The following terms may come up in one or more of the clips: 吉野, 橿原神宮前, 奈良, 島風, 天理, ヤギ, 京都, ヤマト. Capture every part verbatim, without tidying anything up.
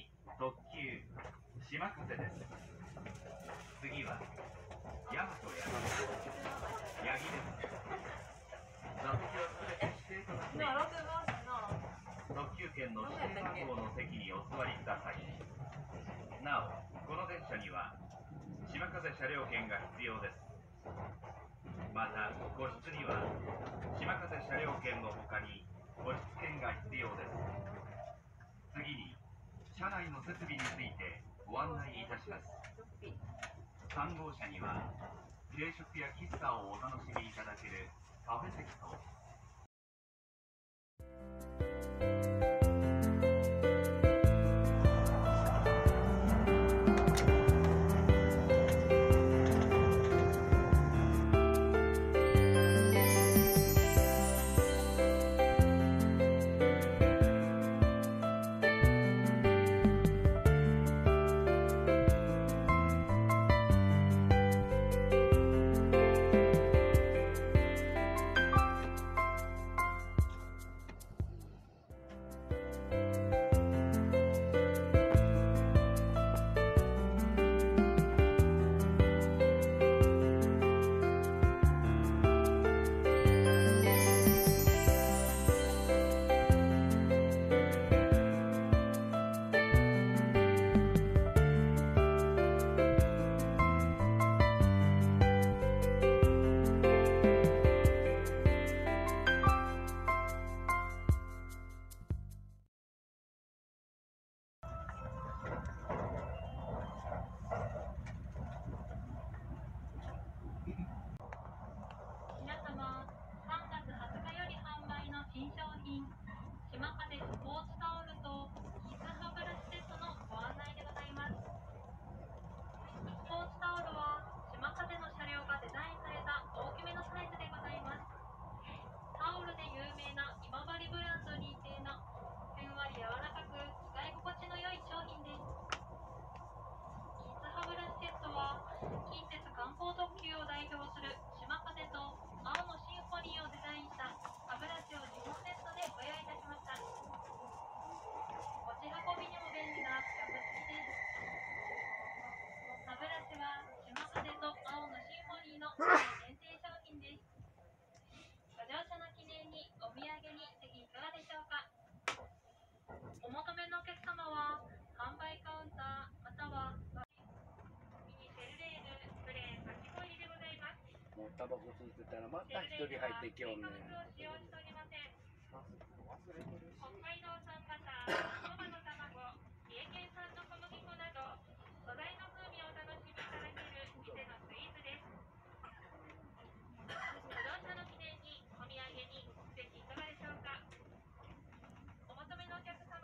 に特急島風です。次はヤマトやヤギです。座席は全て指定となっています。特急券の指定番号の席にお座りください。なお、この電車には島風車両券が必要です。また、個室には島風車両券の他に個室券が必要です。次に、車内の設備についてご案内いたします。さんごうしゃには軽食や喫茶をお楽しみいただけるカフェ席と、お求めのお客様は販売カウンターまたはミニセルレールプレーンかき氷でございます。もうタバコ吸ってたらまた一人入ってきようね。使用しておりません。北海道産バター、そばの卵、三重県産の小麦粉など素材の風味をお楽しみいただける店のスイーツです。ご乗車の記念にお土産にぜひいかがでしょうか。お求めのお客様、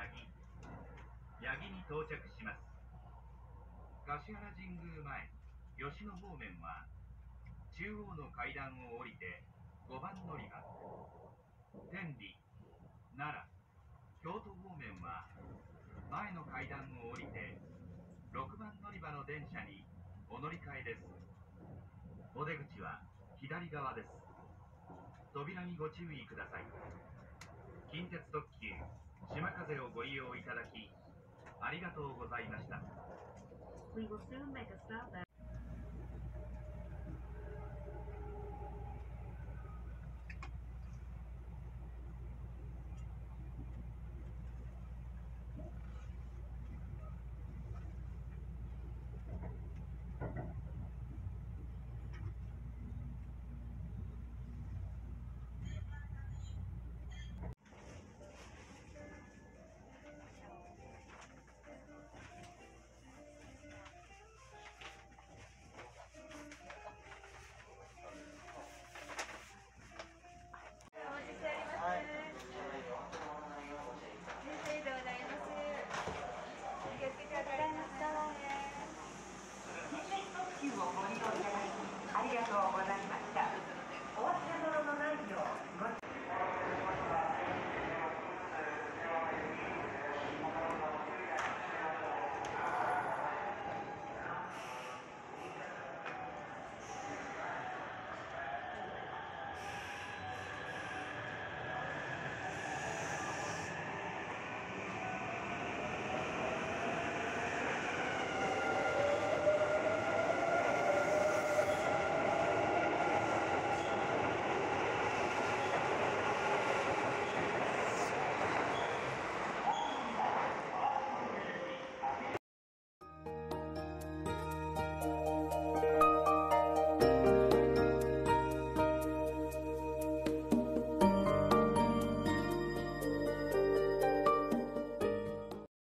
ヤギヤギに到着します。橿原神宮前吉野方面は中央の階段を降りてごばん乗り場、天理、奈良、京都方面は前の階段を降りてろくばん乗り場の電車にお乗り換えです。お出口は左側です。扉にご注意ください。近鉄特急しまかぜをご利用いただきありがとうございました。